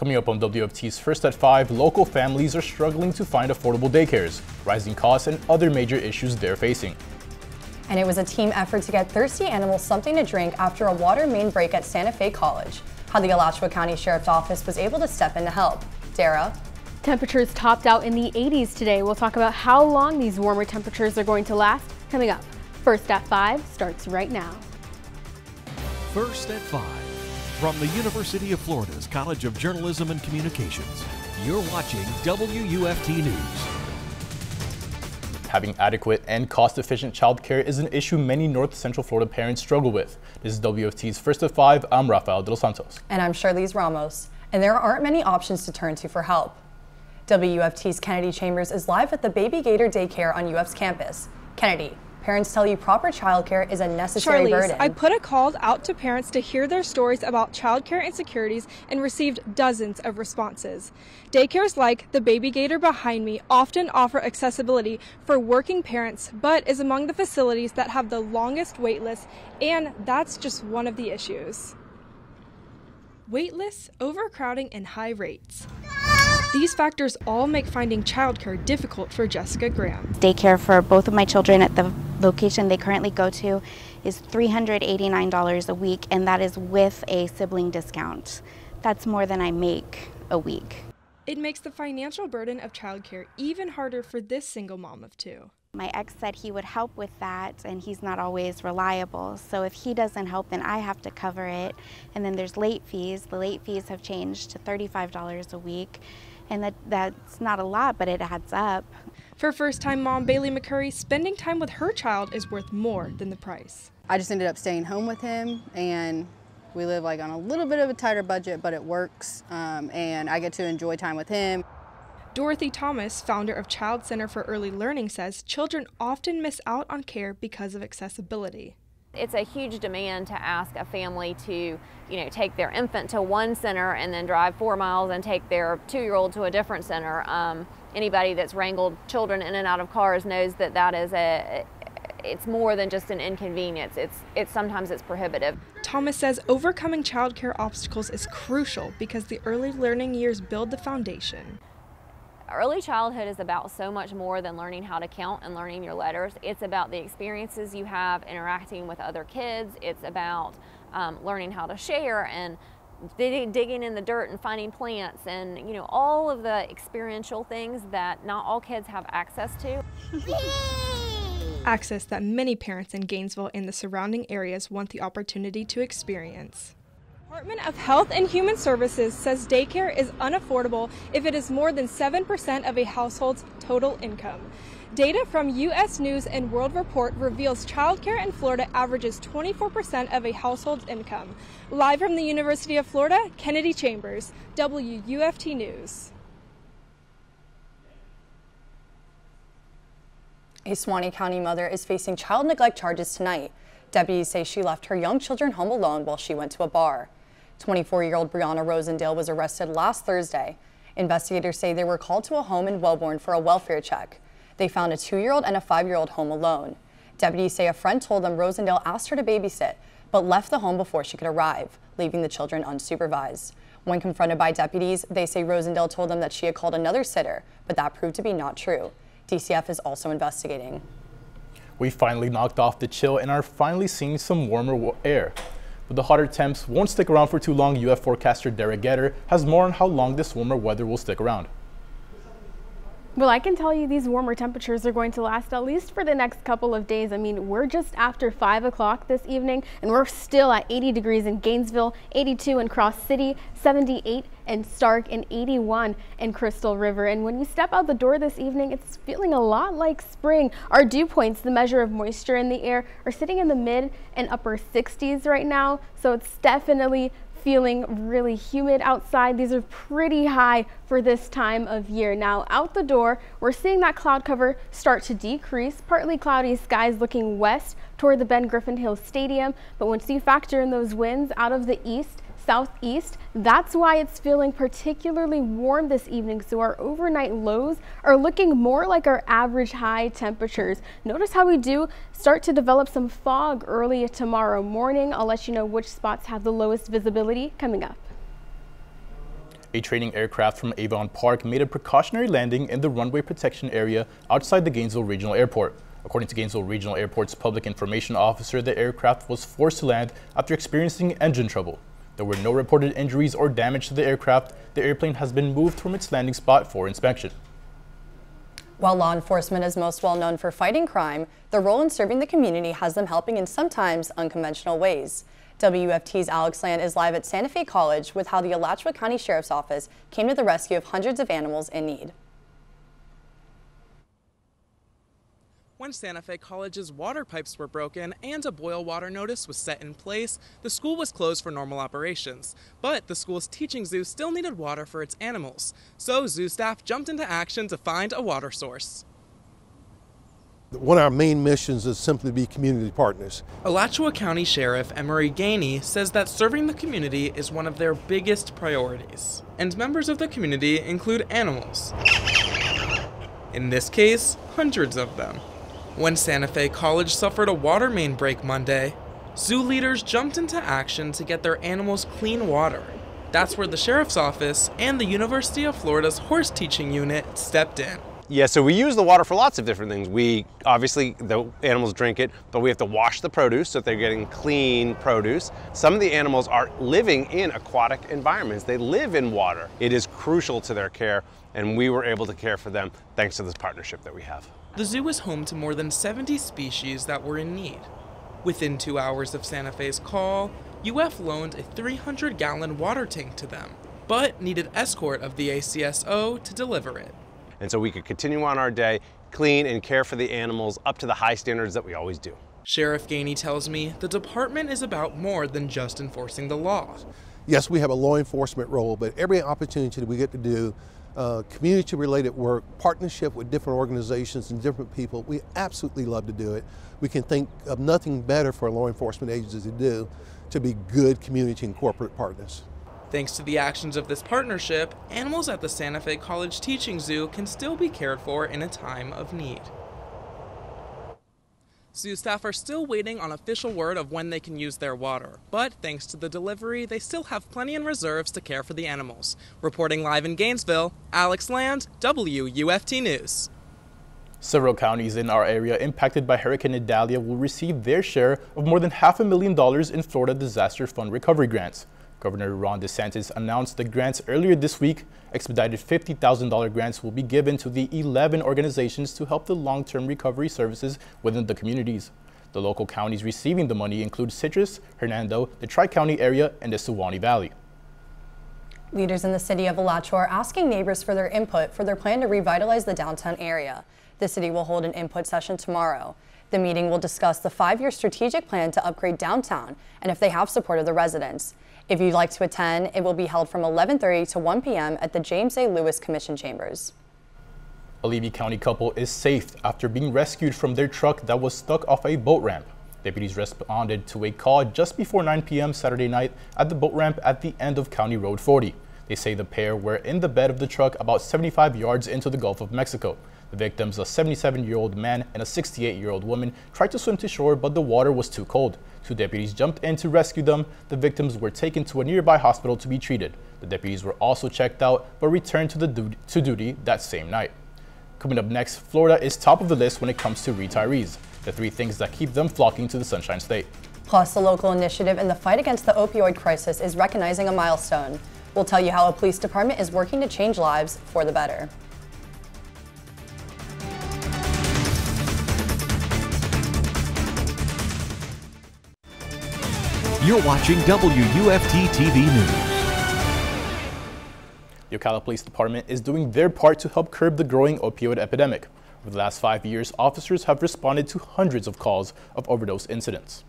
Coming up on WFT's First at 5, local families are struggling to find affordable daycares, rising costs, and other major issues they're facing. And it was a team effort to get thirsty animals something to drink after a water main break at Santa Fe College. How the Alachua County Sheriff's Office was able to step in to help. Dara? Temperatures topped out in the 80s today. We'll talk about how long these warmer temperatures are going to last coming up. First at 5 starts right now. First at 5. From the University of Florida's College of Journalism and Communications, you're watching WUFT News. Having adequate and cost-efficient childcare is an issue many North Central Florida parents struggle with. This is WFT's First at 5. I'm Rafael De Los Santos. And I'm Charlize Ramos. And there aren't many options to turn to for help. WUFT's Kennedy Chambers is live at the Baby Gator Daycare on UF's campus. Kennedy. Parents tell you proper childcare is a necessary burden. Charlize, I put a call out to parents to hear their stories about childcare insecurities and received dozens of responses. Daycares like the Baby Gator behind me often offer accessibility for working parents, but is among the facilities that have the longest wait lists, and that's just one of the issues. Wait lists, overcrowding, and high rates. These factors all make finding childcare difficult for Jessica Graham. Daycare for both of my children at the location they currently go to is $389 a week, and that is with a sibling discount. That's more than I make a week. It makes the financial burden of childcare even harder for this single mom of two. My ex said he would help with that, and he's not always reliable. So if he doesn't help, then I have to cover it. And then there's late fees. The late fees have changed to $35 a week. And that's not a lot, but it adds up. For first-time mom Bailey McCurry, spending time with her child is worth more than the price. I just ended up staying home with him, and we live like on a little bit of a tighter budget, but it works, and I get to enjoy time with him. Dorothy Thomas, founder of Child Center for Early Learning, says children often miss out on care because of accessibility. It's a huge demand to ask a family to, take their infant to one center and then drive 4 miles and take their two-year-old to a different center. Anybody that's wrangled children in and out of cars knows that it's more than just an inconvenience. Sometimes it's prohibitive. Thomas says overcoming childcare obstacles is crucial because the early learning years build the foundation. Early childhood is about so much more than learning how to count and learning your letters. It's about the experiences you have interacting with other kids. It's about learning how to share and digging in the dirt and finding plants and all of the experiential things that not all kids have access to. Access that many parents in Gainesville and the surrounding areas want the opportunity to experience. The Department of Health and Human Services says daycare is unaffordable if it is more than 7% of a household's total income. Data from U.S. News and World Report reveals childcare in Florida averages 24% of a household's income. Live from the University of Florida, Kennedy Chambers, WUFT News. A Suwannee County mother is facing child neglect charges tonight. Deputies say she left her young children home alone while she went to a bar. 24-year-old Brianna Rosendale was arrested last Thursday. Investigators say they were called to a home in Wellborn for a welfare check. They found a 2-year-old and a 5-year-old home alone. Deputies say a friend told them Rosendale asked her to babysit, but left the home before she could arrive, leaving the children unsupervised. When confronted by deputies, they say Rosendale told them that she had called another sitter, but that proved to be not true. DCF is also investigating. We finally knocked off the chill and are finally seeing some warmer air. But the hotter temps won't stick around for too long. UF forecaster Derek Getter has more on how long this warmer weather will stick around. Well, I can tell you these warmer temperatures are going to last at least for the next couple of days. I mean, we're just after 5 o'clock this evening, and we're still at 80 degrees in Gainesville, 82 in Cross City, 78 in Stark, and 81 in Crystal River. And when you step out the door this evening, it's feeling a lot like spring. Our dew points, the measure of moisture in the air, are sitting in the mid and upper 60s right now, so it's definitely feeling really humid outside. These are pretty high for this time of year. Now out the door, we're seeing that cloud cover start to decrease. Partly cloudy skies looking west toward the Ben Griffin Hill Stadium. But once you factor in those winds out of the east, southeast, that's why it's feeling particularly warm this evening. So our overnight lows are looking more like our average high temperatures. Notice how we do start to develop some fog early tomorrow morning. I'll let you know which spots have the lowest visibility coming up. A training aircraft from Avon Park made a precautionary landing in the runway protection area outside the Gainesville Regional Airport. According to Gainesville Regional Airport's public information officer, the aircraft was forced to land after experiencing engine trouble. There were no reported injuries or damage to the aircraft. The airplane has been moved from its landing spot for inspection. While law enforcement is most well known for fighting crime, their role in serving the community has them helping in sometimes unconventional ways. WUFT's Alex Land is live at Santa Fe College with how the Alachua County Sheriff's Office came to the rescue of hundreds of animals in need. When Santa Fe College's water pipes were broken and a boil water notice was set in place, the school was closed for normal operations. But the school's teaching zoo still needed water for its animals, so zoo staff jumped into action to find a water source. One of our main missions is simply to be community partners. Alachua County Sheriff Emery Gainey says that serving the community is one of their biggest priorities, and members of the community include animals. In this case, hundreds of them. When Santa Fe College suffered a water main break Monday, zoo leaders jumped into action to get their animals clean water. That's where the Sheriff's Office and the University of Florida's Horse Teaching Unit stepped in. Yeah, so we use the water for lots of different things. We obviously, the animals drink it, but we have to wash the produce so that they're getting clean produce. Some of the animals are living in aquatic environments. They live in water. It is crucial to their care, and we were able to care for them thanks to this partnership that we have. The zoo is home to more than 70 species that were in need. Within 2 hours of Santa Fe's call, UF loaned a 300-gallon water tank to them, but needed escort of the ACSO to deliver it. And so we could continue on our day, clean and care for the animals up to the high standards that we always do. Sheriff Gainey tells me the department is about more than just enforcing the law. Yes, we have a law enforcement role, but every opportunity that we get to do community-related work, partnership with different organizations and different people, we absolutely love to do it. We can think of nothing better for a law enforcement agency to do, to be good community and corporate partners. Thanks to the actions of this partnership, animals at the Santa Fe College Teaching Zoo can still be cared for in a time of need. Zoo staff are still waiting on official word of when they can use their water, but thanks to the delivery, they still have plenty in reserves to care for the animals. Reporting live in Gainesville, Alex Land, WUFT News. Several counties in our area impacted by Hurricane Idalia will receive their share of more than $500,000 in Florida Disaster Fund recovery grants. Governor Ron DeSantis announced the grants earlier this week. Expedited $50,000 grants will be given to the 11 organizations to help the long-term recovery services within the communities. The local counties receiving the money include Citrus, Hernando, the Tri-County area, and the Suwannee Valley. Leaders in the city of Alachua are asking neighbors for their input for their plan to revitalize the downtown area. The city will hold an input session tomorrow. The meeting will discuss the 5-year strategic plan to upgrade downtown and if they have support of the residents. If you'd like to attend, it will be held from 11:30 to 1 p.m. at the James A. Lewis Commission Chambers. A Levy County couple is saved after being rescued from their truck that was stuck off a boat ramp. Deputies responded to a call just before 9 p.m. Saturday night at the boat ramp at the end of County Road 40. They say the pair were in the bed of the truck about 75 yards into the Gulf of Mexico. The victims, a 77-year-old man and a 68-year-old woman, tried to swim to shore, but the water was too cold. 2 deputies jumped in to rescue them. The victims were taken to a nearby hospital to be treated. The deputies were also checked out, but returned to duty that same night. Coming up next, Florida is top of the list when it comes to retirees, the 3 things that keep them flocking to the Sunshine State. Plus, the local initiative in the fight against the opioid crisis is recognizing a milestone. We'll tell you how a police department is working to change lives for the better. You're watching WUFT-TV News. The Ocala Police Department is doing their part to help curb the growing opioid epidemic. Over the last 5 years, officers have responded to hundreds of calls of overdose incidents.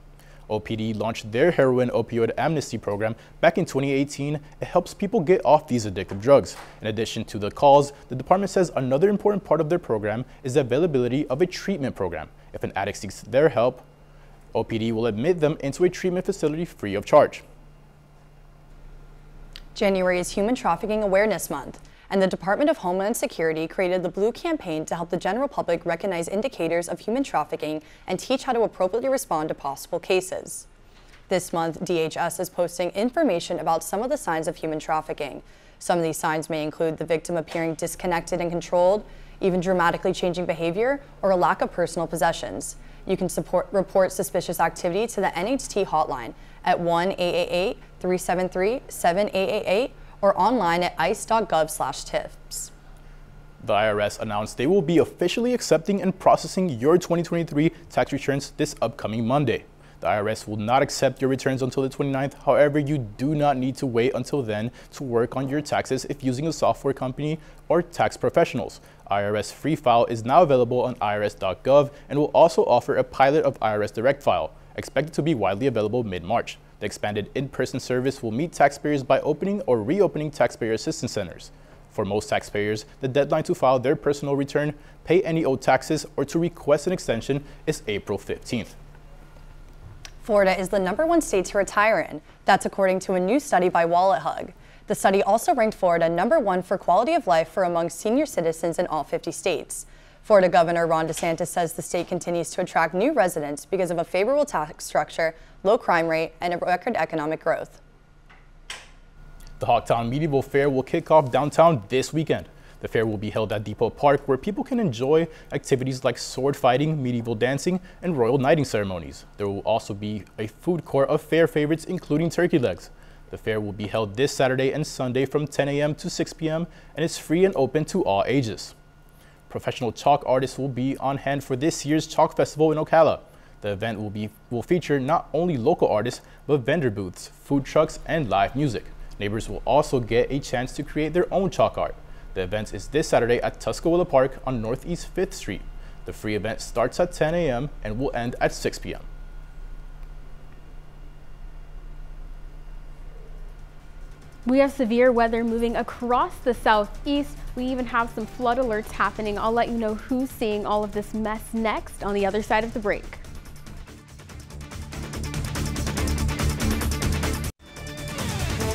OPD launched their heroin opioid amnesty program back in 2018. It helps people get off these addictive drugs. In addition to the calls, the department says another important part of their program is the availability of a treatment program. If an addict seeks their help, OPD will admit them into a treatment facility free of charge. January is Human Trafficking Awareness Month, and the Department of Homeland Security created the Blue Campaign to help the general public recognize indicators of human trafficking and teach how to appropriately respond to possible cases. This month, DHS is posting information about some of the signs of human trafficking. Some of these signs may include the victim appearing disconnected and controlled, even dramatically changing behavior, or a lack of personal possessions. You can report suspicious activity to the NHT hotline at 1-888-373-7888 or online at ice.gov/tips. The IRS announced they will be officially accepting and processing your 2023 tax returns this upcoming Monday. The IRS will not accept your returns until the 29th. However, you do not need to wait until then to work on your taxes if using a software company or tax professionals. IRS Free File is now available on irs.gov and will also offer a pilot of IRS Direct File, expected to be widely available mid-March. The expanded in-person service will meet taxpayers by opening or reopening taxpayer assistance centers. For most taxpayers, the deadline to file their personal return, pay any owed taxes, or to request an extension is April 15th. Florida is the #1 state to retire in. That's according to a new study by Wallet Hug. The study also ranked Florida #1 for quality of life for among senior citizens in all 50 states. Florida Governor Ron DeSantis says the state continues to attract new residents because of a favorable tax structure, low crime rate, and a record economic growth. The Hogtown Medieval Fair will kick off downtown this weekend. The fair will be held at Depot Park, where people can enjoy activities like sword fighting, medieval dancing, and royal knighting ceremonies. There will also be a food court of fair favorites, including turkey legs. The fair will be held this Saturday and Sunday from 10 a.m. to 6 p.m. and is free and open to all ages. Professional chalk artists will be on hand for this year's Chalk Festival in Ocala. The event will feature not only local artists, but vendor booths, food trucks, and live music. Neighbors will also get a chance to create their own chalk art. The event is this Saturday at Tuscaloosa Park on Northeast 5th Street. The free event starts at 10 a.m. and will end at 6 p.m. We have severe weather moving across the southeast. We even have some flood alerts happening. I'll let you know who's seeing all of this mess next on the other side of the break.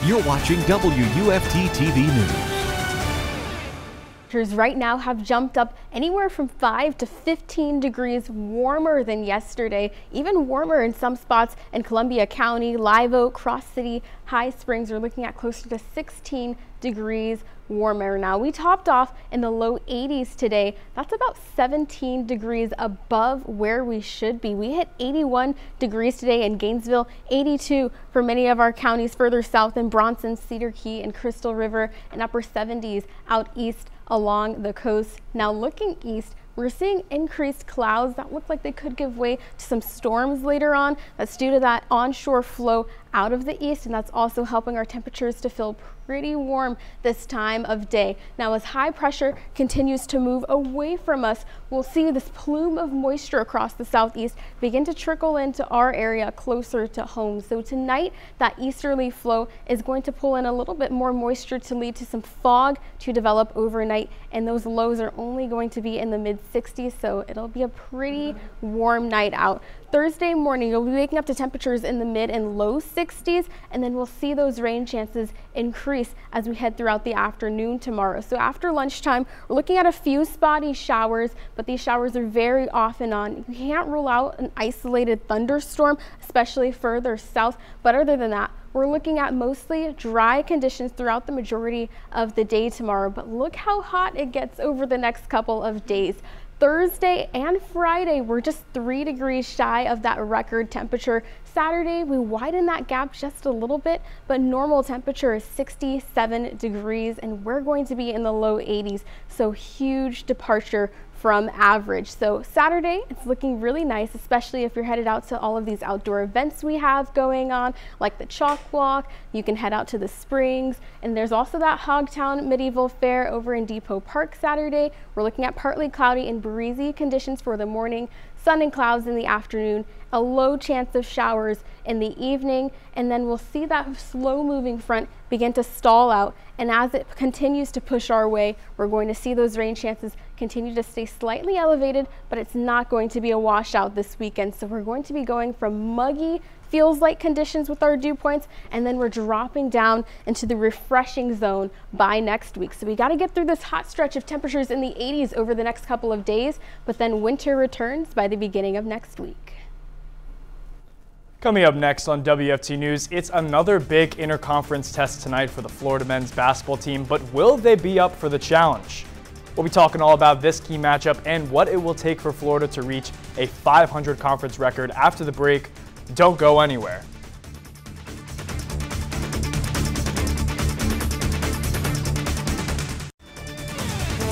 You're watching WUFT-TV News. Right now have jumped up anywhere from 5 to 15 degrees warmer than yesterday, even warmer in some spots in Columbia County, Live Oak, Cross City, High Springs. We're looking at closer to 16 degrees warmer. Now we topped off in the low 80s today. That's about 17 degrees above where we should be. We hit 81 degrees today in Gainesville, 82 for many of our counties further south in Bronson, Cedar Key, and Crystal River, and upper 70s out east along the coast. Now looking east, we're seeing increased clouds that look like they could give way to some storms later on. That's due to that onshore flow out of the east, and that's also helping our temperatures to feel pretty warm this time of day. Now as high pressure continues to move away from us, we'll see this plume of moisture across the southeast begin to trickle into our area closer to home. So tonight that easterly flow is going to pull in a little bit more moisture to lead to some fog to develop overnight, and those lows are only going to be in the mid 60s, so it'll be a pretty warm night out. Thursday morning, you'll be waking up to temperatures in the mid and low 60s, and then we'll see those rain chances increase as we head throughout the afternoon tomorrow. So after lunchtime, we're looking at a few spotty showers, but these showers are very off and on. You can't rule out an isolated thunderstorm, especially further south, but other than that, we're looking at mostly dry conditions throughout the majority of the day tomorrow. But look how hot it gets over the next couple of days. Thursday and Friday, we're just 3 degrees shy of that record temperature. Saturday, we widen that gap just a little bit, but normal temperature is 67 degrees, and we're going to be in the low 80s, so huge departure from average. So Saturday, it's looking really nice, especially if you're headed out to all of these outdoor events we have going on, like the Chalk Walk. You can head out to the Springs, and there's also that Hogtown Medieval Fair over in Depot Park Saturday. We're looking at partly cloudy and breezy conditions for the morning, sun and clouds in the afternoon, a low chance of showers in the evening, and then we'll see that slow moving front begin to stall out, and as it continues to push our way, we're going to see those rain chances continue to stay slightly elevated, but it's not going to be a washout this weekend. So we're going to be going from muggy, feels like conditions with our dew points, and then we're dropping down into the refreshing zone by next week. So we got to get through this hot stretch of temperatures in the 80s over the next couple of days, but then winter returns by the beginning of next week. Coming up next on WFT News, it's another big interconference test tonight for the Florida men's basketball team, but will they be up for the challenge? We'll be talking all about this key matchup and what it will take for Florida to reach a 500 conference record after the break. Don't go anywhere.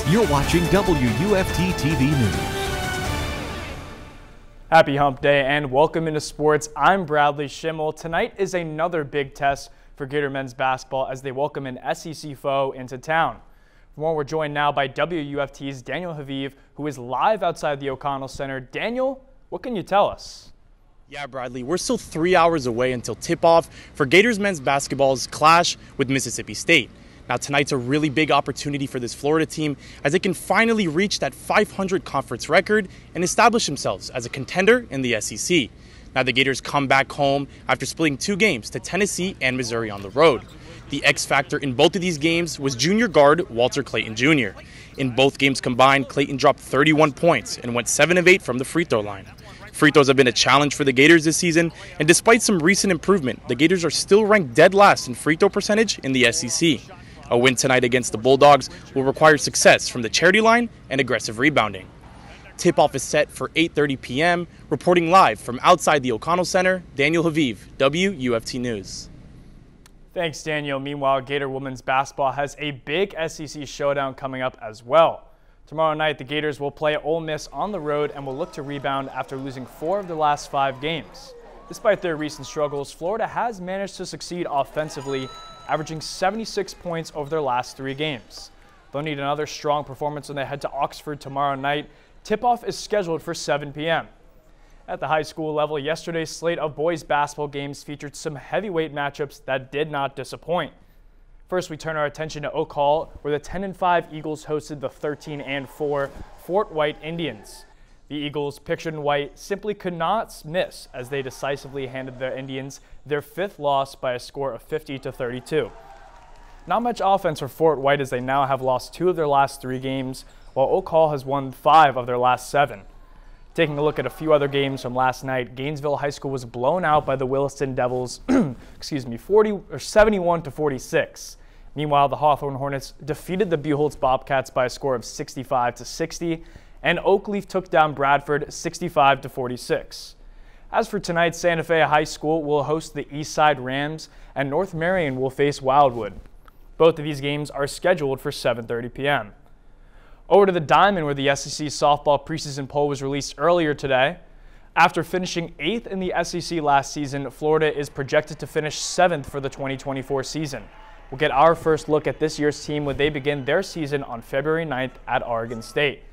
You're watching WUFT-TV News. Happy Hump Day and welcome into sports. I'm Bradley Schimmel. Tonight is another big test for Gator men's basketball as they welcome an SEC foe into town. For more, we're joined now by WUFT's Daniel Haviv, who is live outside the O'Connell Center. Daniel, what can you tell us? Yeah, Bradley, we're still 3 hours away until tip-off for Gators men's basketball's clash with Mississippi State. Now, tonight's a really big opportunity for this Florida team as they can finally reach that 500 conference record and establish themselves as a contender in the SEC. Now, the Gators come back home after splitting two games to Tennessee and Missouri on the road. The X factor in both of these games was junior guard Walter Clayton Jr. In both games combined, Clayton dropped 31 points and went 7 of 8 from the free throw line. Free throws have been a challenge for the Gators this season, and despite some recent improvement, the Gators are still ranked dead last in free throw percentage in the SEC. A win tonight against the Bulldogs will require success from the charity line and aggressive rebounding. Tip-off is set for 8:30 p.m. Reporting live from outside the O'Connell Center, Daniel Haviv, WUFT News. Thanks, Daniel. Meanwhile, Gator women's basketball has a big SEC showdown coming up as well. Tomorrow night, the Gators will play Ole Miss on the road and will look to rebound after losing 4 of their last 5 games. Despite their recent struggles, Florida has managed to succeed offensively, averaging 76 points over their last 3 games. They'll need another strong performance when they head to Oxford tomorrow night. Tip-off is scheduled for 7 p.m. At the high school level, yesterday's slate of boys basketball games featured some heavyweight matchups that did not disappoint. First, we turn our attention to Oak Hall, where the 10-5 Eagles hosted the 13-4 Fort White Indians. The Eagles, pictured in white, simply could not miss as they decisively handed the Indians their 5th loss by a score of 50-32. Not much offense for Fort White as they now have lost 2 of their last 3 games, while Oak Hall has won 5 of their last 7. Taking a look at a few other games from last night, Gainesville High School was blown out by the Williston Devils, 71-46. Meanwhile, the Hawthorne Hornets defeated the Buholtz Bobcats by a score of 65-60. And Oakleaf took down Bradford 65-46. As for tonight, Santa Fe High School will host the Eastside Rams and North Marion will face Wildwood. Both of these games are scheduled for 7:30 p.m. Over to the Diamond, where the SEC softball preseason poll was released earlier today. After finishing 8th in the SEC last season, Florida is projected to finish 7th for the 2024 season. We'll get our first look at this year's team when they begin their season on February 9th at Oregon State.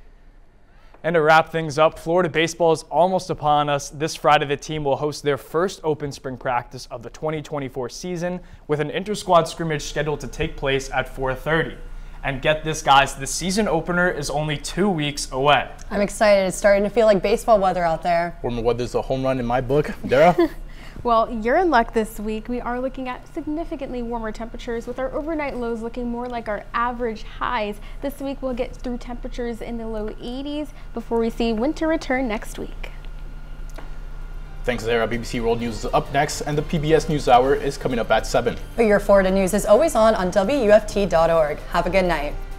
And to wrap things up, Florida baseball is almost upon us. This Friday, the team will host their first open spring practice of the 2024 season with an inter-squad scrimmage scheduled to take place at 4:30. And get this, guys, the season opener is only 2 weeks away. I'm excited. It's starting to feel like baseball weather out there. Warmer weather's a home run in my book. Dara? Well, you're in luck this week. We are looking at significantly warmer temperatures with our overnight lows looking more like our average highs. This week we'll get through temperatures in the low 80s before we see winter return next week. Thanks, Sarah. BBC World News is up next and the PBS NewsHour is coming up at 7. But your Florida news is always on WUFT.org. Have a good night.